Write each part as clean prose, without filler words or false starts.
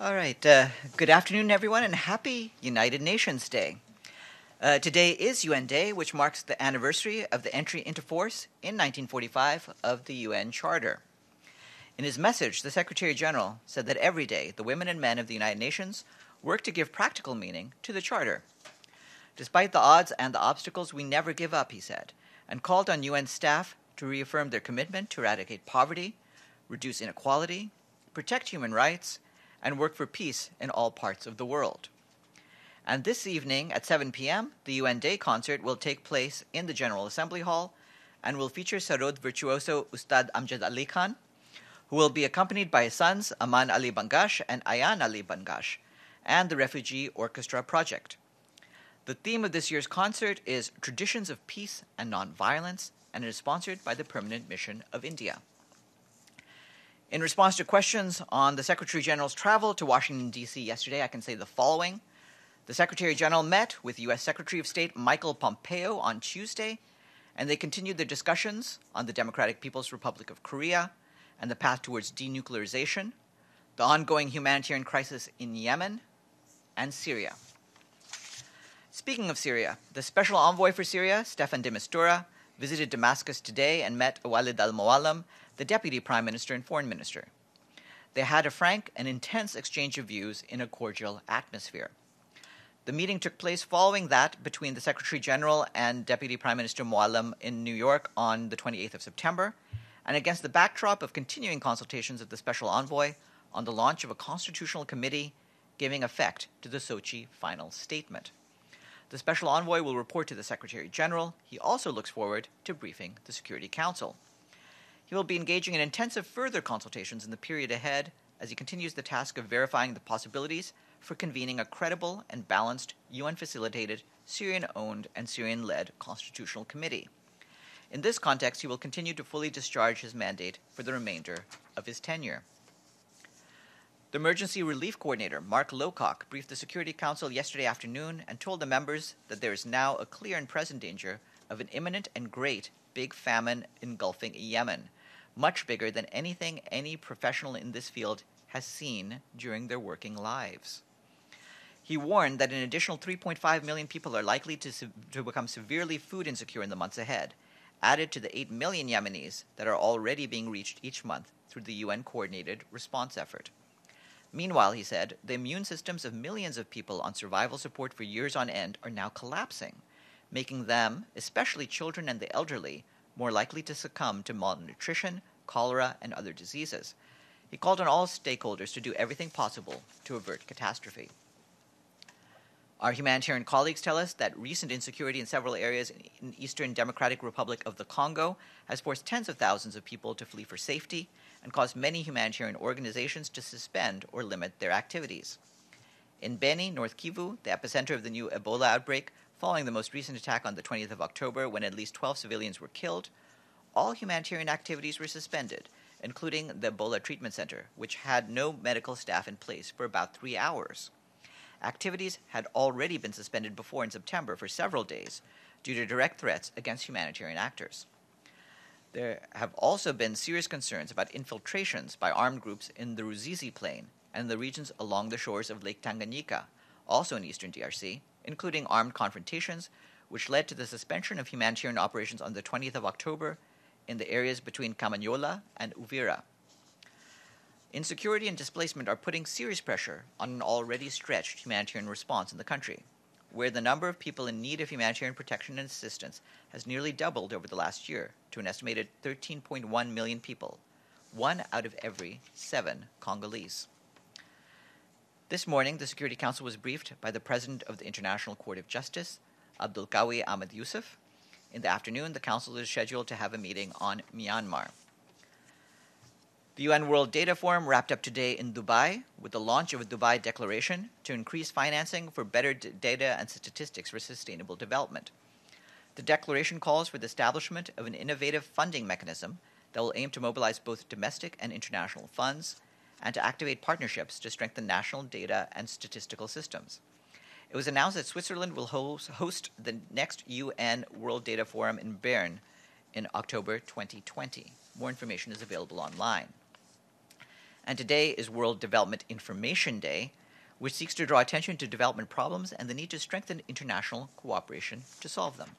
All right. Good afternoon, everyone, and happy United Nations Day. Today is UN Day, which marks the anniversary of the entry into force in 1945 of the UN Charter. In his message, the Secretary-General said that every day the women and men of the United Nations work to give practical meaning to the Charter. Despite the odds and the obstacles, we never give up, he said, and called on UN staff to reaffirm their commitment to eradicate poverty, reduce inequality, protect human rights, and work for peace in all parts of the world. And this evening at 7 p.m., the UN Day concert will take place in the General Assembly Hall and will feature sarod virtuoso Ustad Amjad Ali Khan, who will be accompanied by his sons Aman Ali Bangash and Ayaan Ali Bangash, and the Refugee Orchestra Project. The theme of this year's concert is Traditions of Peace and Nonviolence, and it is sponsored by the Permanent Mission of India. In response to questions on the Secretary-General's travel to Washington, D.C. yesterday, I can say the following. The Secretary-General met with U.S. Secretary of State Michael Pompeo on Tuesday, and they continued their discussions on the Democratic People's Republic of Korea and the path towards denuclearization, the ongoing humanitarian crisis in Yemen, and Syria. Speaking of Syria, the Special Envoy for Syria, Stefan de Mistura, visited Damascus today and met Walid al-Muallam, the Deputy Prime Minister and Foreign Minister. They had a frank and intense exchange of views in a cordial atmosphere. The meeting took place following that between the Secretary-General and Deputy Prime Minister Muallam in New York on the 28th of September, and against the backdrop of continuing consultations of the Special Envoy on the launch of a constitutional committee giving effect to the Sochi final statement. The Special Envoy will report to the Secretary-General. He also looks forward to briefing the Security Council. He will be engaging in intensive further consultations in the period ahead as he continues the task of verifying the possibilities for convening a credible and balanced UN-facilitated, Syrian-owned, and Syrian-led constitutional committee. In this context, he will continue to fully discharge his mandate for the remainder of his tenure. The Emergency Relief Coordinator, Mark Lowcock, briefed the Security Council yesterday afternoon and told the members that there is now a clear and present danger of an imminent and great big famine engulfing Yemen, much bigger than anything any professional in this field has seen during their working lives. He warned that an additional 3.5 million people are likely to become severely food insecure in the months ahead, added to the 8 million Yemenis that are already being reached each month through the UN-coordinated response effort. Meanwhile, he said, the immune systems of millions of people on survival support for years on end are now collapsing, making them, especially children and the elderly, more likely to succumb to malnutrition, cholera, and other diseases. He called on all stakeholders to do everything possible to avert catastrophe. Our humanitarian colleagues tell us that recent insecurity in several areas in Eastern Democratic Republic of the Congo has forced tens of thousands of people to flee for safety and caused many humanitarian organizations to suspend or limit their activities. In Beni, North Kivu, the epicenter of the new Ebola outbreak, following the most recent attack on the 20th of October when at least 12 civilians were killed, all humanitarian activities were suspended, including the Ebola Treatment Center, which had no medical staff in place for about 3 hours. Activities had already been suspended before in September for several days due to direct threats against humanitarian actors. There have also been serious concerns about infiltrations by armed groups in the Ruzizi Plain and the regions along the shores of Lake Tanganyika, also in eastern DRC, including armed confrontations, which led to the suspension of humanitarian operations on the 20th of October in the areas between Kamanyola and Uvira. Insecurity and displacement are putting serious pressure on an already stretched humanitarian response in the country, where the number of people in need of humanitarian protection and assistance has nearly doubled over the last year to an estimated 13.1 million people, 1 out of every 7 Congolese. This morning, the Security Council was briefed by the President of the International Court of Justice, Abdulqawi Ahmed Yusuf. In the afternoon, the Council is scheduled to have a meeting on Myanmar. The UN World Data Forum wrapped up today in Dubai with the launch of a Dubai Declaration to increase financing for better data and statistics for sustainable development. The declaration calls for the establishment of an innovative funding mechanism that will aim to mobilize both domestic and international funds and to activate partnerships to strengthen national data and statistical systems. It was announced that Switzerland will host the next UN World Data Forum in Bern in October 2020. More information is available online. And today is World Development Information Day, which seeks to draw attention to development problems and the need to strengthen international cooperation to solve them.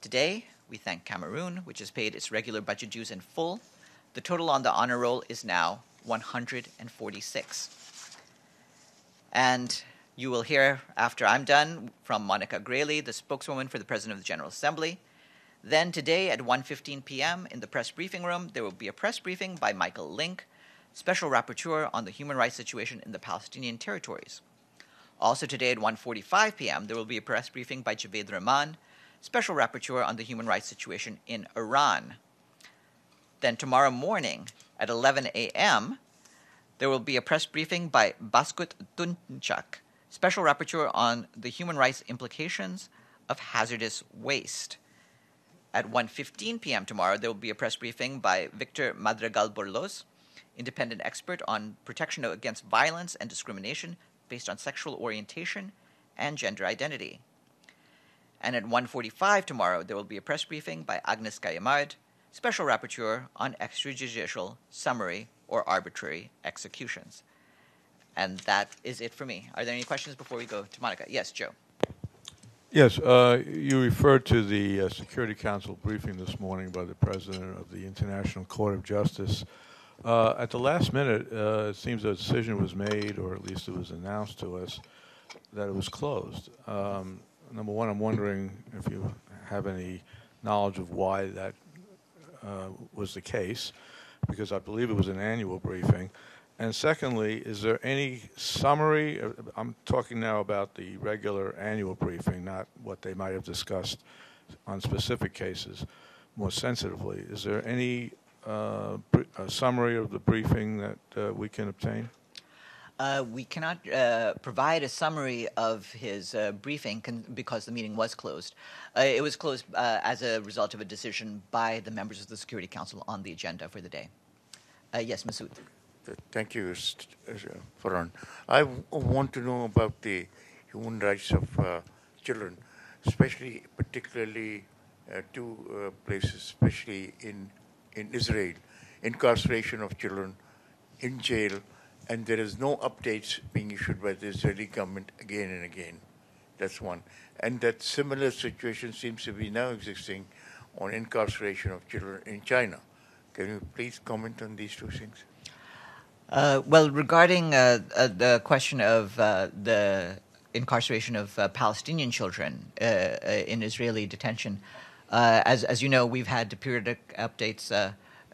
Today, we thank Cameroon, which has paid its regular budget dues in full. The total on the honor roll is now 146. And you will hear, after I'm done, from Monica Grayley, the spokeswoman for the President of the General Assembly. Then today at 1:15 p.m. in the press briefing room, there will be a press briefing by Michael Link, Special Rapporteur on the human rights situation in the Palestinian territories. Also today at 1:45 p.m., there will be a press briefing by Javed Rahman, Special Rapporteur on the human rights situation in Iran. Then tomorrow morning at 11 a.m., there will be a press briefing by Baskut Dunchak, Special Rapporteur on the human rights implications of hazardous waste. At 1:15 p.m. tomorrow, there will be a press briefing by Victor Madrigal-Borloz, independent expert on protection against violence and discrimination based on sexual orientation and gender identity. And at 1:45 tomorrow, there will be a press briefing by Agnes Callamard, Special Rapporteur on extrajudicial, summary, or arbitrary executions. And that is it for me. Are there any questions before we go to Monica? Yes, Joe. Yes, you referred to the Security Council briefing this morning by the President of the International Court of Justice. At the last minute, it seems a decision was made, or at least it was announced to us, that it was closed. Number one, I'm wondering if you have any knowledge of why that was the case, because I believe it was an annual briefing. And secondly, is there any summary? I'm talking now about the regular annual briefing, not what they might have discussed on specific cases more sensitively. Is there any summary of the briefing that we can obtain? We cannot provide a summary of his briefing because the meeting was closed. It was closed as a result of a decision by the members of the Security Council on the agenda for the day. Yes, Masood. Thank you, Farhan. I want to know about the human rights of children, especially, particularly, two places, especially in Israel, incarceration of children in jail, and there is no updates being issued by the Israeli government again and again. That's one. And that similar situation seems to be now existing on incarceration of children in China. Can you please comment on these two things? Well, regarding the question of the incarceration of Palestinian children in Israeli detention, as you know, we've had periodic updates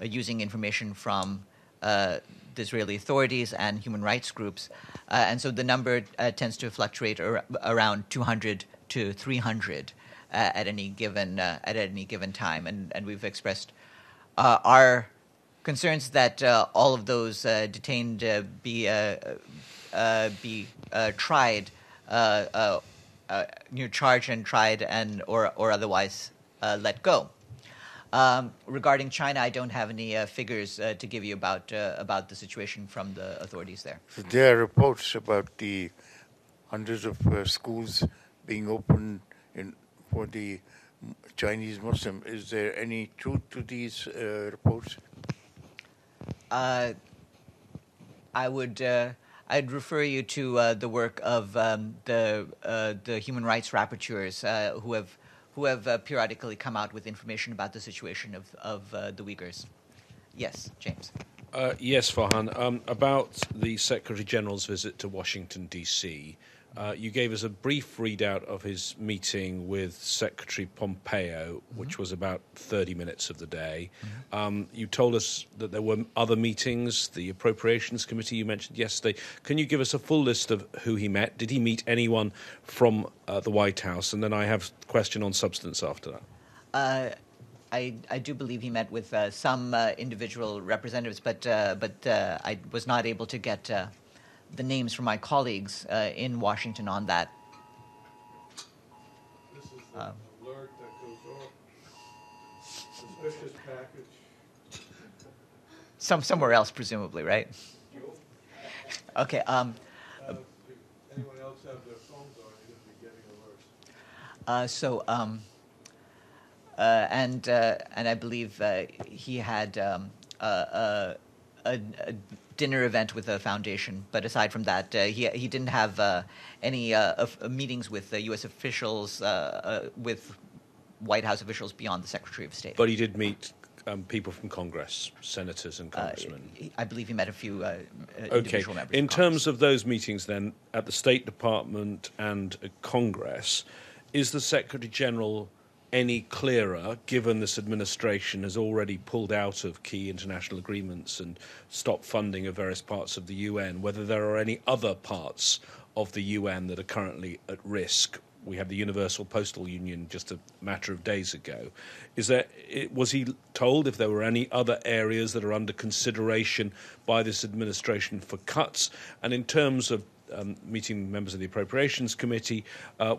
using information from the Israeli authorities and human rights groups, and so the number tends to fluctuate around 200 to 300 at any given time, and we've expressed our concerns that all of those detained be tried, charged and tried, and or otherwise let go. Regarding China, I don't have any figures to give you about the situation from the authorities there. So there are reports about the hundreds of schools being opened for the Chinese Muslim. Is there any truth to these reports? I'd refer you to the work of the human rights rapporteurs who have periodically come out with information about the situation of the Uyghurs. Yes, James. Yes, Farhan. About the Secretary-General's visit to Washington, D.C., you gave us a brief readout of his meeting with Secretary Pompeo, which was about 30 minutes of the day. You told us that there were other meetings, the Appropriations Committee you mentioned yesterday. Can you give us a full list of who he met? Did he meet anyone from the White House? And then I have a question on substance after that. I do believe he met with some individual representatives, but I was not able to get the names from my colleagues in Washington on that. This is the alert that goes off. Suspicious package. Somewhere else, presumably, right? Okay. Anyone else have their phones on? You're going to be getting alerts. and I believe he had a dinner event with a foundation. But aside from that, he didn't have any meetings with U.S. officials, with White House officials beyond the Secretary of State. But he did meet people from Congress, senators and congressmen. I believe he met a few individual members. Okay. In terms of those meetings, then, at the State Department and at Congress, is the Secretary-General any clearer, given this administration has already pulled out of key international agreements and stopped funding of various parts of the UN, whether there are any other parts of the UN that are currently at risk? We have the Universal Postal Union just a matter of days ago. Was he told if there were any other areas that are under consideration by this administration for cuts? And in terms of meeting members of the Appropriations Committee,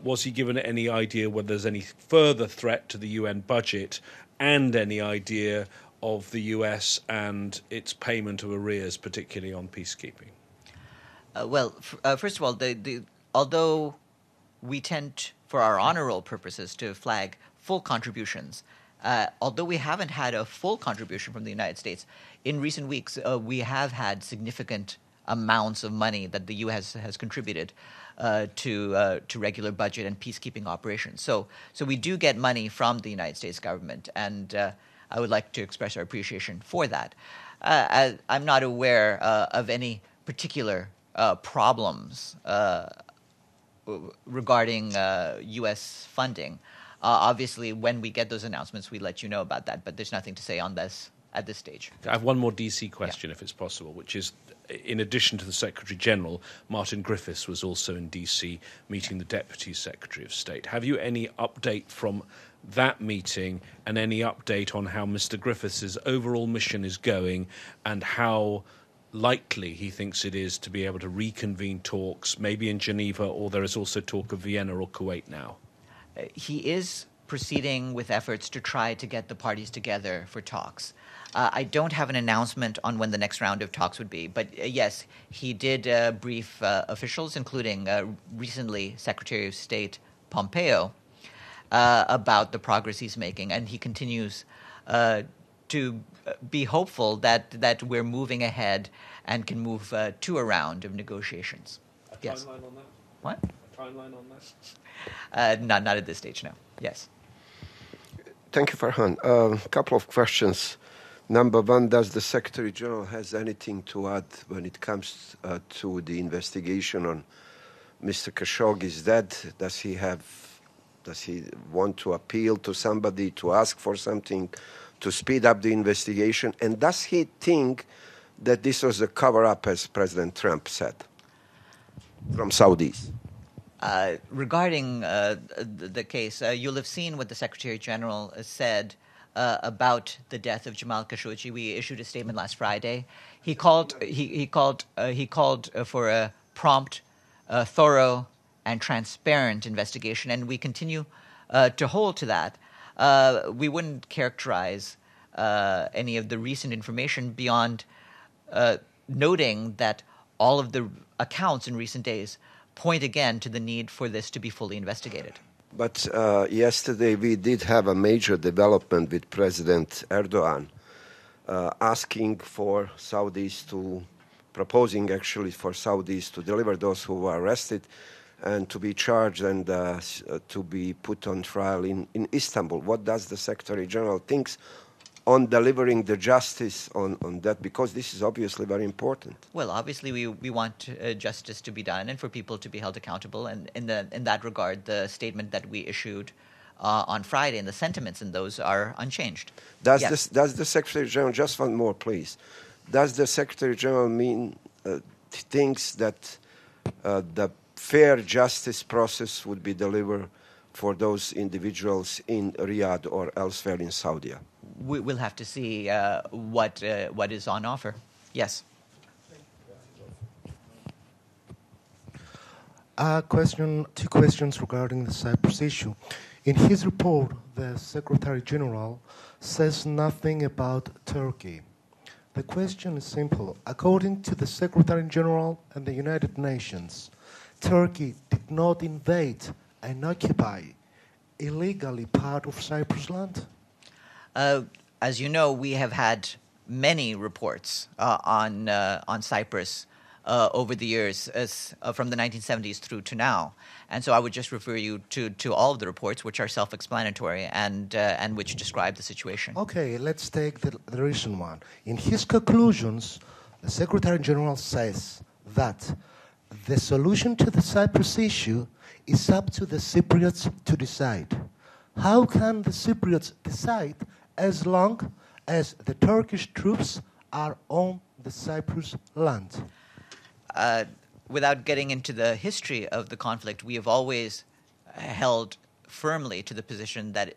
was he given any idea whether there's any further threat to the UN budget, and any idea of the US and its payment of arrears, particularly on peacekeeping? First of all, although we tend, for our honor roll purposes, to flag full contributions. Although we haven't had a full contribution from the United States, in recent weeks we have had significant amounts of money that the U.S. has contributed to regular budget and peacekeeping operations. So we do get money from the United States government, and I would like to express our appreciation for that. I'm not aware of any particular problems regarding U.S. funding. Obviously, when we get those announcements, we let you know about that, but there's nothing to say on this at this stage. I have one more D.C. question, if it's possible, which is, in addition to the Secretary-General, Martin Griffiths was also in D.C. meeting the Deputy Secretary of State. Have you any update from that meeting, and any update on how Mr. Griffiths' overall mission is going, and how likely he thinks it is to be able to reconvene talks, maybe in Geneva, or there is also talk of Vienna or Kuwait now? He is proceeding with efforts to try to get the parties together for talks. I don't have an announcement on when the next round of talks would be, but yes, he did brief officials, including recently Secretary of State Pompeo, about the progress he's making, and he continues to be hopeful that we're moving ahead and can move to a round of negotiations. Yes. Timeline on that? What? A timeline on that? Not at this stage, no. Yes. Thank you, Farhan. A couple of questions. Number one, does the Secretary-General has anything to add when it comes to the investigation on Mr. Khashoggi's death? Does he want to appeal to somebody, to ask for something, to speed up the investigation? And does he think that this was a cover-up, as President Trump said, from Saudis? Regarding the case, you'll have seen what the Secretary-General said about the death of Jamal Khashoggi. We issued a statement last Friday. He called for a prompt, thorough, and transparent investigation, and we continue to hold to that. We wouldn't characterize any of the recent information beyond noting that all of the accounts in recent days point again to the need for this to be fully investigated. But yesterday we did have a major development with President Erdogan asking for Saudis to, proposing actually for Saudis to deliver those who were arrested and to be charged and to be put on trial in Istanbul. What does the Secretary-General think on delivering the justice on that? Because this is obviously very important. Well, obviously we want justice to be done and for people to be held accountable. And in that regard, the statement that we issued on Friday and the sentiments in those are unchanged. Does the Secretary-General, just one more please, does the Secretary-General mean thinks that the fair justice process would be delivered for those individuals in Riyadh or elsewhere in Saudi? We'll have to see what is on offer. Yes. Two questions regarding the Cyprus issue. In his report, the Secretary-General says nothing about Turkey. The question is simple. According to the Secretary-General and the United Nations, Turkey did not invade and occupy illegally part of Cyprus land? As you know, we have had many reports on Cyprus over the years, as, from the 1970s through to now. And so I would just refer you to all of the reports, which are self-explanatory and which describe the situation. Okay, let's take the recent one. In his conclusions, the Secretary-General says that the solution to the Cyprus issue is up to the Cypriots to decide. How can the Cypriots decide as long as the Turkish troops are on the Cyprus land? Without getting into the history of the conflict, we have always held firmly to the position that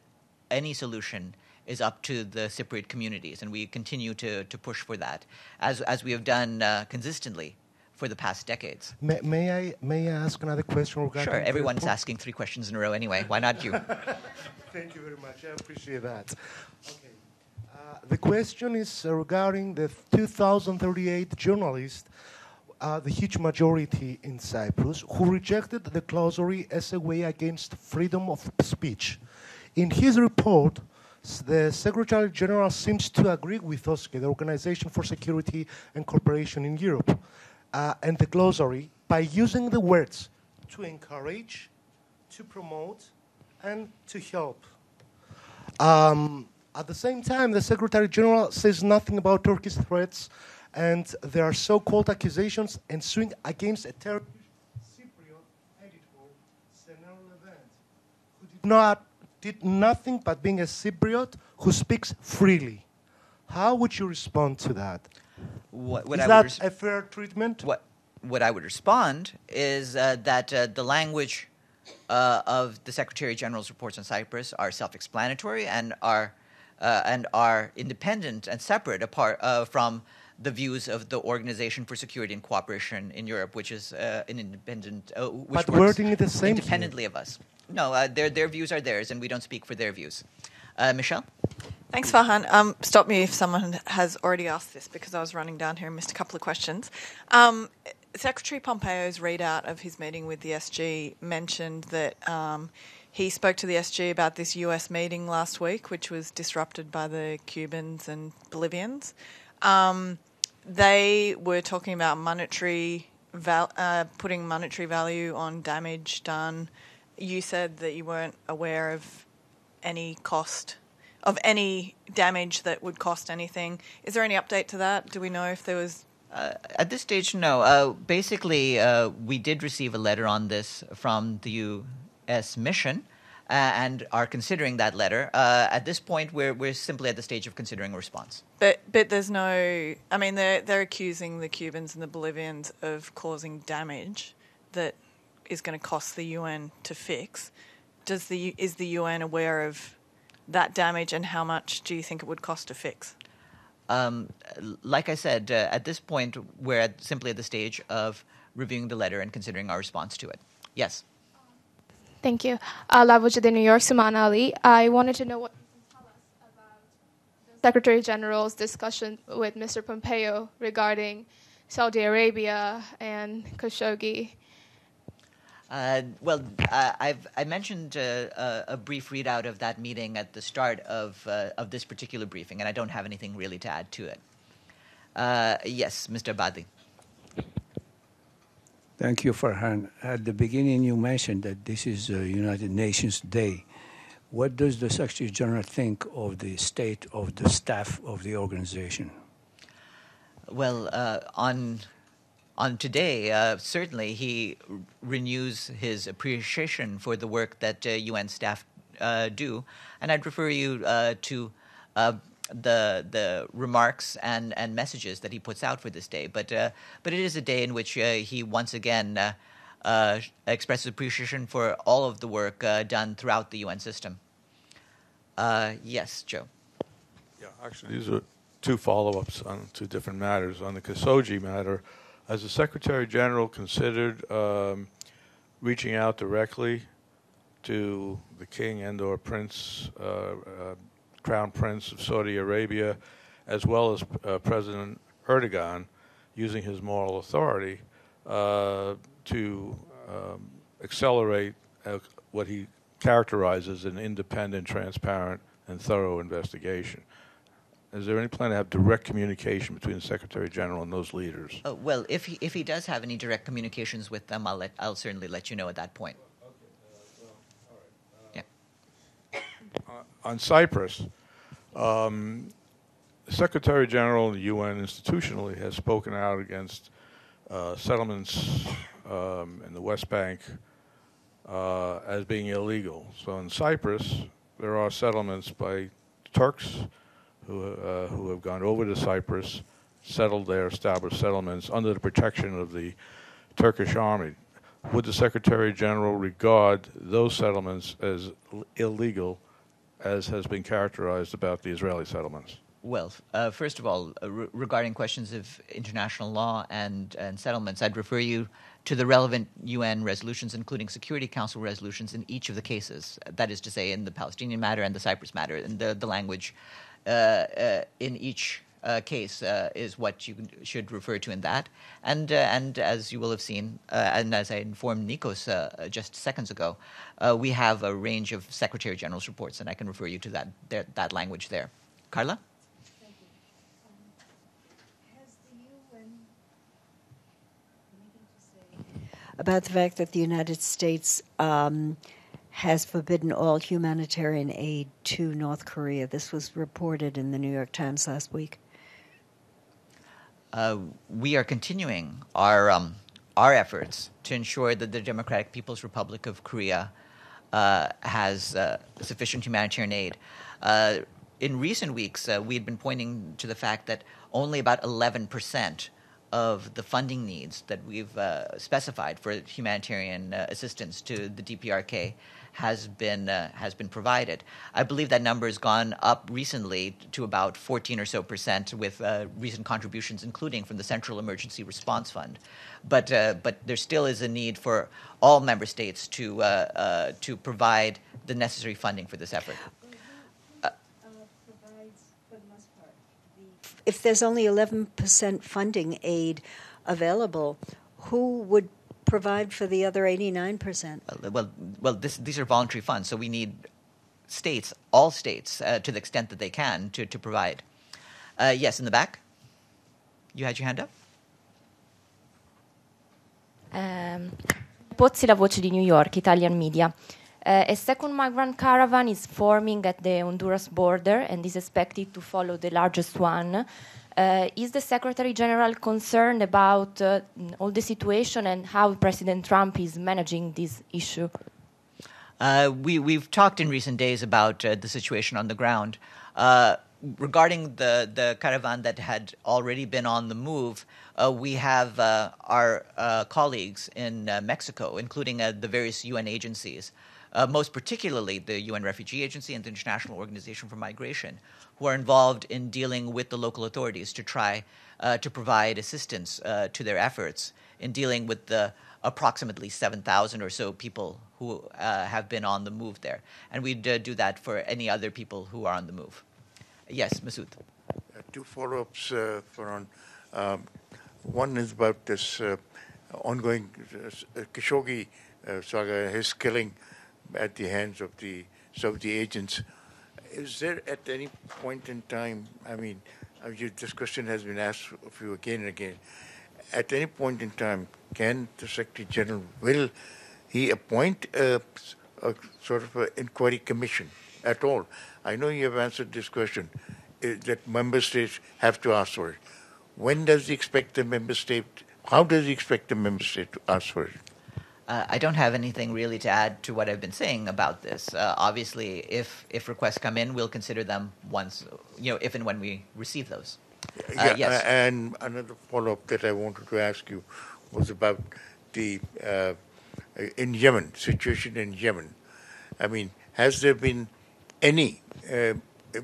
any solution is up to the Cypriot communities, and we continue to push for that, as we have done consistently for the past decades. May I ask another question? Sure, everyone's asking three questions in a row anyway. Why not you? Thank you very much. I appreciate that. Okay. The question is regarding the 2038 journalists, the huge majority in Cyprus, who rejected the clausery as a way against freedom of speech. In his report, the Secretary-General seems to agree with OSCE, the Organization for Security and Cooperation in Europe, and the glossary, by using the words to encourage, to promote, and to help. At the same time, the Secretary-General says nothing about Turkey's threats and there are so-called accusations ensuing against a Turkish Cypriot editor, Senor Levent, who did nothing but being a Cypriot who speaks freely. How would you respond to that? Is that a fair treatment? What I would respond is that the language of the Secretary-General's reports on Cyprus are self-explanatory and are independent and separate apart from the views of the Organization for Security and Cooperation in Europe, which is an independent, which works independently of us. No, their views are theirs, and we don't speak for their views. Michelle? Thanks, Farhan. Stop me if someone has already asked this, because I was running down here and missed a couple of questions. Secretary Pompeo's readout of his meeting with the SG mentioned that he spoke to the SG about this US meeting last week, which was disrupted by the Cubans and Bolivians. They were talking about monetary putting monetary value on damage done. You said that you weren't aware of any cost of any damage that would cost anything. Is there any update to that? Do we know if there was... At this stage, no. Basically, we did receive a letter on this from the U.S. mission and are considering that letter. At this point, we're simply at the stage of considering a response. But there's no... I mean, they're accusing the Cubans and the Bolivians of causing damage that is going to cost the UN to fix. Is the UN aware of that damage, and how much do you think it would cost to fix? Like I said, at this point, we're simply at the stage of reviewing the letter and considering our response to it. Yes. Thank you. Lavujah in New York, Suman Ali. I wanted to know what you can tell us about the Secretary-General's discussion with Mr. Pompeo regarding Saudi Arabia and Khashoggi. I mentioned a brief readout of that meeting at the start of this particular briefing, and I don't have anything really to add to it. Yes, Mr. Abadi. Thank you, Farhan. At the beginning, you mentioned that this is United Nations Day. What does the Secretary General think of the state of the staff of the organization? Well, on today, certainly he renews his appreciation for the work that UN staff do, and I'd refer you to the remarks and messages that he puts out for this day. But it is a day in which he once again expresses appreciation for all of the work done throughout the UN system. Yes, Joe. Yeah, actually, these are two follow-ups on two different matters. On the Khashoggi matter, has the Secretary-General considered reaching out directly to the king and or prince, crown prince of Saudi Arabia, as well as President Erdogan, using his moral authority to accelerate what he characterizes an independent, transparent, and thorough investigation. Is there any plan to have direct communication between the Secretary-General and those leaders? Well, if he does have any direct communications with them, I'll certainly let you know at that point. Okay. Yeah. On Cyprus, the Secretary-General of the UN institutionally has spoken out against settlements in the West Bank as being illegal. So in Cyprus, there are settlements by Turks who have gone over to Cyprus, settled there, established settlements under the protection of the Turkish army. Would the Secretary-General regard those settlements as illegal, as has been characterized about the Israeli settlements? Well, first of all, regarding questions of international law and settlements, I'd refer you to the relevant UN resolutions, including Security Council resolutions in each of the cases. That is to say, in the Palestinian matter and the Cyprus matter, and the language in each case is what you should refer to in that. And as you will have seen, and as I informed Nikos just seconds ago, we have a range of Secretary-General's reports, and I can refer you to that language there. Carla? About the fact that the United States has forbidden all humanitarian aid to North Korea. This was reported in the New York Times last week. We are continuing our efforts to ensure that the Democratic People's Republic of Korea has sufficient humanitarian aid. In recent weeks, we had been pointing to the fact that only about 11% of the funding needs that we've specified for humanitarian assistance to the DPRK has been provided. I believe that number has gone up recently to about 14 or so percent with recent contributions, including from the Central Emergency Response Fund. But there still is a need for all member states to provide the necessary funding for this effort. If there's only 11% funding aid available, who would provide for the other 89%? Well, these are voluntary funds, so we need states, all states, to the extent that they can, to provide. Yes, in the back. You had your hand up? Pozzi, La Voce di New York, Italian media. A second migrant caravan is forming at the Honduras border and is expected to follow the largest one. Is the Secretary-General concerned about all the situation and how President Trump is managing this issue? We've talked in recent days about the situation on the ground. Regarding the caravan that had already been on the move, we have our colleagues in Mexico, including the various UN agencies, most particularly the UN Refugee Agency and the International Organization for Migration, who are involved in dealing with the local authorities to try to provide assistance to their efforts in dealing with the approximately 7,000 or so people who have been on the move there. And we'd do that for any other people who are on the move. Yes, Masood. Two follow-ups, Farhan. One is about this ongoing Khashoggi saga, his killing at the hands of the Saudi agents. Is there at any point in time, I mean, this question has been asked of you again and again, at any point in time, can the Secretary-General, will he appoint a sort of an inquiry commission at all? I know you have answered this question, that member states have to ask for it. When does he expect the member state, how does he expect the member state to ask for it? I don't have anything really to add to what I've been saying about this. Obviously, if requests come in, we'll consider them once, if and when we receive those. Yes. And another follow-up that I wanted to ask you was about the situation in Yemen. I mean, has there been any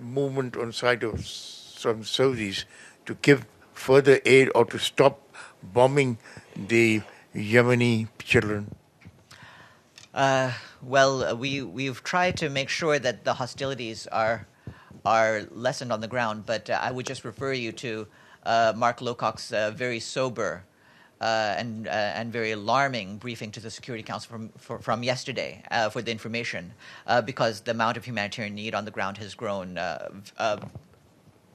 movement on the side of some Saudis to give further aid or to stop bombing the Yemeni children? Well, we've tried to make sure that the hostilities are lessened on the ground, but I would just refer you to Mark Lowcock's very sober and very alarming briefing to the Security Council from yesterday for the information, because the amount of humanitarian need on the ground has grown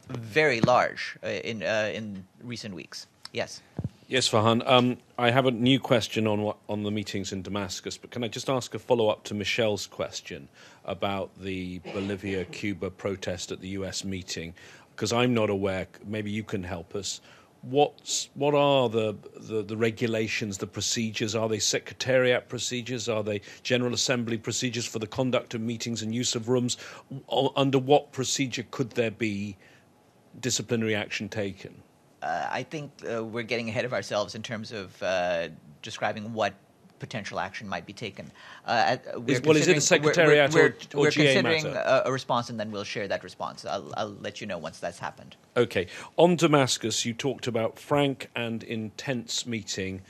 very large in recent weeks. Yes. Yes, Farhan. I have a new question on the meetings in Damascus, but can I just ask a follow-up to Michelle's question about the Bolivia-Cuba protest at the US meeting? Because I'm not aware. Maybe you can help us. What are the regulations, the procedures? Are they secretariat procedures? Are they General Assembly procedures for the conduct of meetings and use of rooms? Under what procedure could there be disciplinary action taken? I think we're getting ahead of ourselves in terms of describing what potential action might be taken. Is it a secretariat or GA matter? We're considering a response, and then we'll share that response. I'll let you know once that's happened. Okay. On Damascus, you talked about frank and intense meeting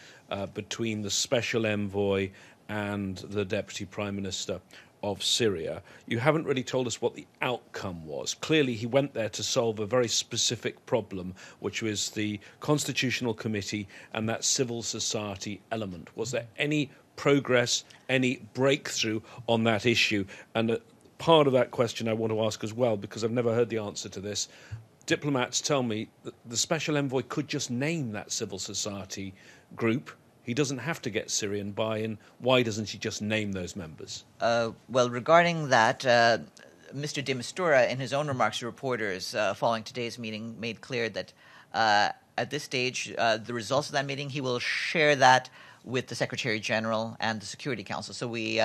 between the special envoy and the deputy prime minister of Syria. You haven't really told us what the outcome was. Clearly, he went there to solve a very specific problem, which was the Constitutional Committee and that civil society element. Was there any progress, any breakthrough on that issue? And part of that question I want to ask as well, because I've never heard the answer to this. Diplomats tell me that the special envoy could just name that civil society group. He doesn't have to get Syrian buy-in. Why doesn't he just name those members? Well, regarding that, Mr. de Mistura, in his own remarks to reporters following today's meeting, made clear that at this stage, the results of that meeting, he will share that with the Secretary-General and the Security Council. So we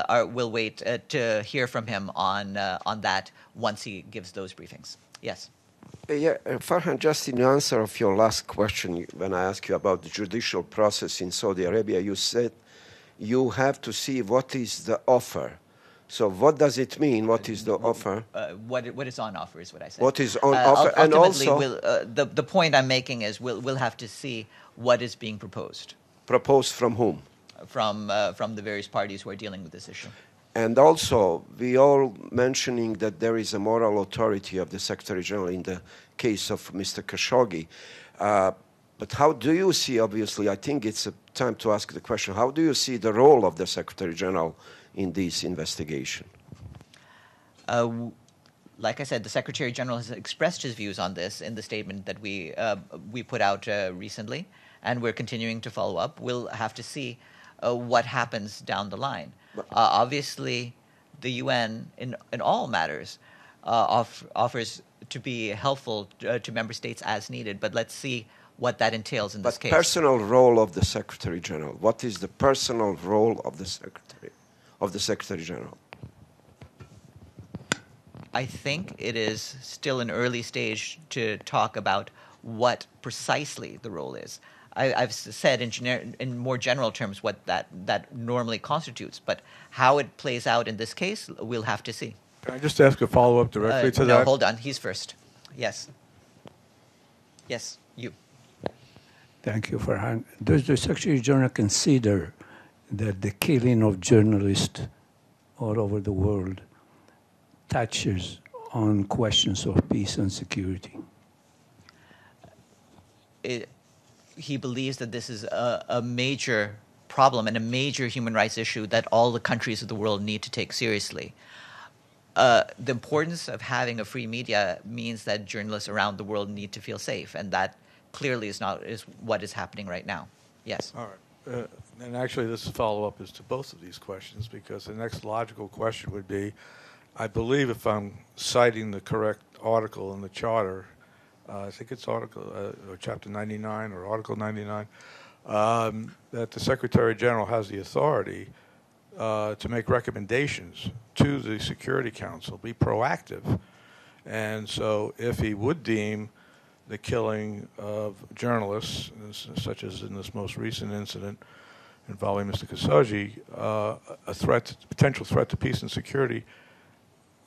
will wait to hear from him on that once he gives those briefings. Yes. Farhan, just in answer of your last question, when I asked you about the judicial process in Saudi Arabia, you said you have to see what is the offer. So what does it mean, what is the offer? What is on offer is what I said. What is on offer? Ultimately, and also, the point I'm making is we'll have to see what is being proposed. Proposed from whom? From the various parties who are dealing with this issue. And also, we all mentioning that there is a moral authority of the Secretary-General in the case of Mr. Khashoggi. But how do you see, obviously, I think it's a time to ask the question, how do you see the role of the Secretary-General in this investigation? Like I said, the Secretary-General has expressed his views on this in the statement that we put out recently, and we're continuing to follow up. We'll have to see what happens down the line. Obviously, the UN, in all matters, offers to be helpful to member states as needed. But let's see what that entails in this case. But personal role of the Secretary-General. What is the personal role of the Secretary-General? I think it is still an early stage to talk about what precisely the role is. I've said in more general terms what that normally constitutes, but how it plays out in this case, we'll have to see. Can I just ask a follow-up directly to that? No, hold on. He's first. Yes. Yes, you. Thank you, Farhan. Does the Secretary-General consider that the killing of journalists all over the world touches on questions of peace and security? He believes that this is a major problem and a major human rights issue that all the countries of the world need to take seriously. The importance of having a free media means that journalists around the world need to feel safe, and that clearly is what is happening right now. Yes. All right. And actually, this follow-up is to both of these questions, because the next logical question would be, I believe if I'm citing the correct article in the Charter, I think it's Chapter 99 or Article 99, that the Secretary-General has the authority to make recommendations to the Security Council, be proactive. And so if he would deem the killing of journalists, such as in this most recent incident involving Mr. Khashoggi, potential threat to peace and security,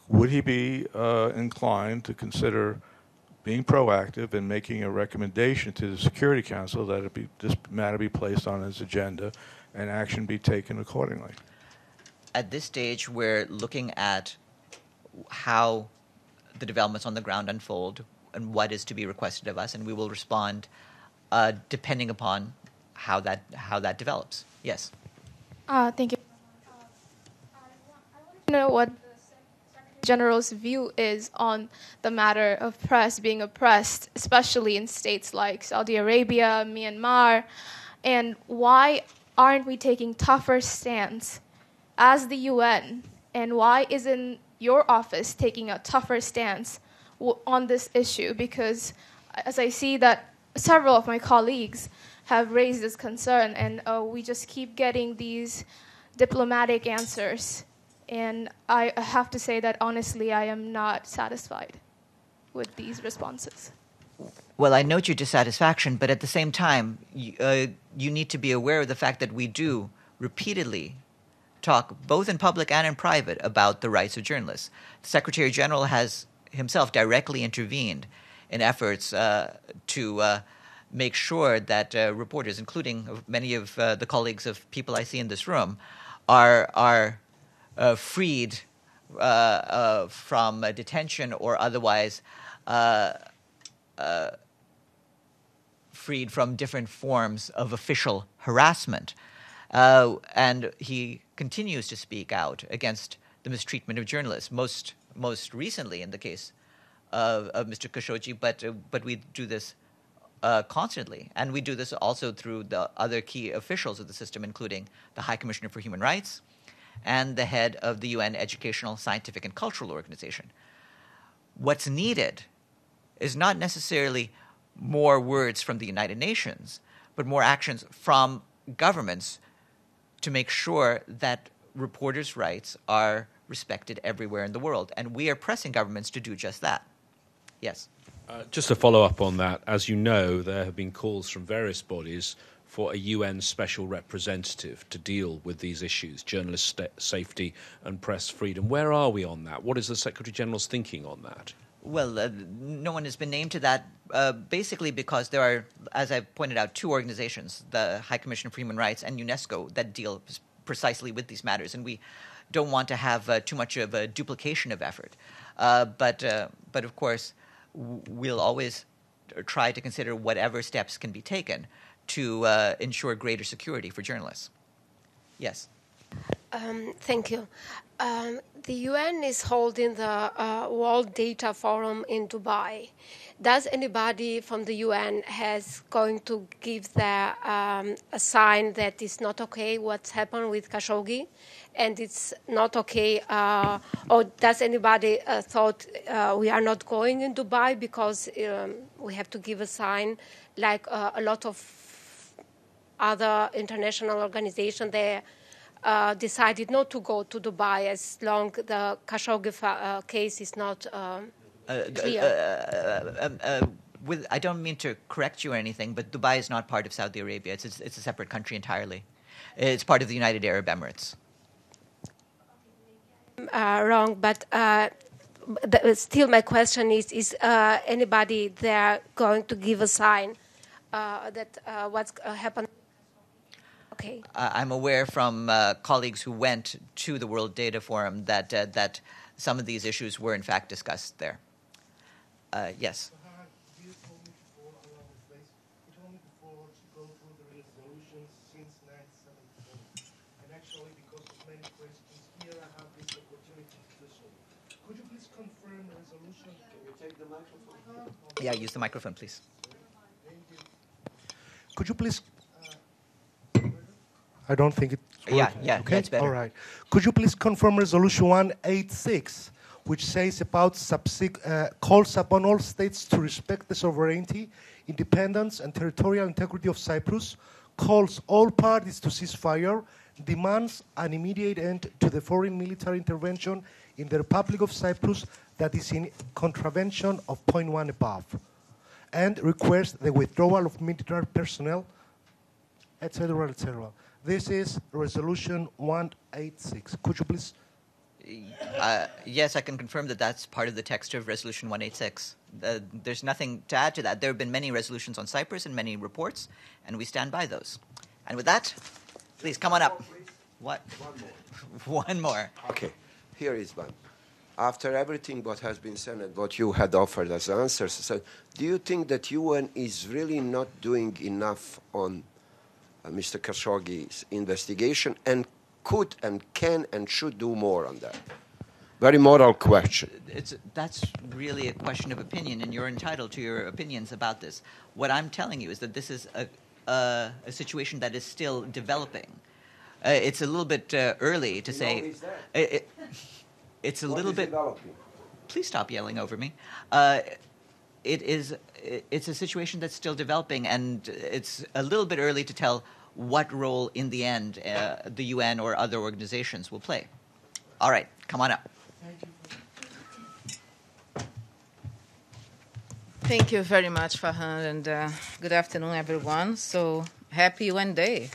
would he be inclined to consider being proactive and making a recommendation to the Security Council that this matter be placed on its agenda and action be taken accordingly? At this stage, we're looking at how the developments on the ground unfold and what is to be requested of us, and we will respond depending upon how that develops. Yes. Thank you. I want to know what General's view is on the matter of press being oppressed, especially in states like Saudi Arabia, Myanmar, and why aren't we taking tougher stance as the UN, and why isn't your office taking a tougher stance on this issue? Because as I see that several of my colleagues have raised this concern, and we just keep getting these diplomatic answers. And I have to say that, honestly, I am not satisfied with these responses. Well, I note your dissatisfaction, but at the same time, you need to be aware of the fact that we do repeatedly talk, both in public and in private, about the rights of journalists. The Secretary-General has himself directly intervened in efforts to make sure that reporters, including many of the colleagues of people I see in this room, are freed from detention or otherwise freed from different forms of official harassment. And he continues to speak out against the mistreatment of journalists, most recently in the case of Mr. Khashoggi, but we do this constantly. And we do this also through the other key officials of the system, including the High Commissioner for Human Rights, and the head of the UN Educational, Scientific, and Cultural Organization. What's needed is not necessarily more words from the United Nations, but more actions from governments to make sure that reporters' rights are respected everywhere in the world. And we are pressing governments to do just that. Yes. Just to follow up on that, as you know, there have been calls from various bodies for a UN special representative to deal with these issues, journalist safety and press freedom. Where are we on that? What is the Secretary-General's thinking on that? Well, no one has been named to that, basically because there are, as I've pointed out, two organizations, the High Commissioner for Human Rights and UNESCO, that deal precisely with these matters. And we don't want to have too much of a duplication of effort. But of course, we'll always try to consider whatever steps can be taken to ensure greater security for journalists. Yes. Thank you. The UN is holding the World Data Forum in Dubai. Does anybody from the UN has going to give their a sign that it's not okay what's happened with Khashoggi, and it's not okay? Or does anybody thought we are not going in Dubai because we have to give a sign, like a lot of other international organizations there decided not to go to Dubai as long the Khashoggi case is not clear. I don't mean to correct you or anything, but Dubai is not part of Saudi Arabia. It's a separate country entirely. It's part of the United Arab Emirates. Wrong, but still my question is anybody there going to give a sign that what's happened? Okay. I'm aware from colleagues who went to the World Data Forum that that some of these issues were in fact discussed there. Yes. You told me before, to go through the resolutions since 1974, and actually because of many questions here, I have this opportunity to do so. Could you please confirm the resolution? Can you take the microphone? Yeah, use the microphone, please. Could you please? I don't think it's working. Yeah, okay? That's better. All right. Could you please confirm Resolution 186, which says about calls upon all states to respect the sovereignty, independence, and territorial integrity of Cyprus, calls all parties to cease fire, demands an immediate end to the foreign military intervention in the Republic of Cyprus that is in contravention of point 1 above, and requests the withdrawal of military personnel, etc., etc. This is Resolution 186. Could you please? Yes, I can confirm that that's part of the text of Resolution 186. There's nothing to add to that. There have been many resolutions on Cyprus and many reports, and we stand by those. And with that, please come on up. What? One more. One more. Okay. Here is one. after everything what has been said and what you had offered as answers, so do you think that UN is really not doing enough on Mr. Khashoggi's investigation, and could and can and should do more on that? Very moral question. That's really a question of opinion, and you're entitled to your opinions about this. What I'm telling you is that this is a situation that is still developing. It's a little bit early to say. It's a little bit. Please stop yelling over me. It's a situation that's still developing, and it's a little bit early to tell what role, in the end, the UN or other organizations will play. All right, come on up. Thank you very much, Farhan, and good afternoon, everyone. So, happy UN Day.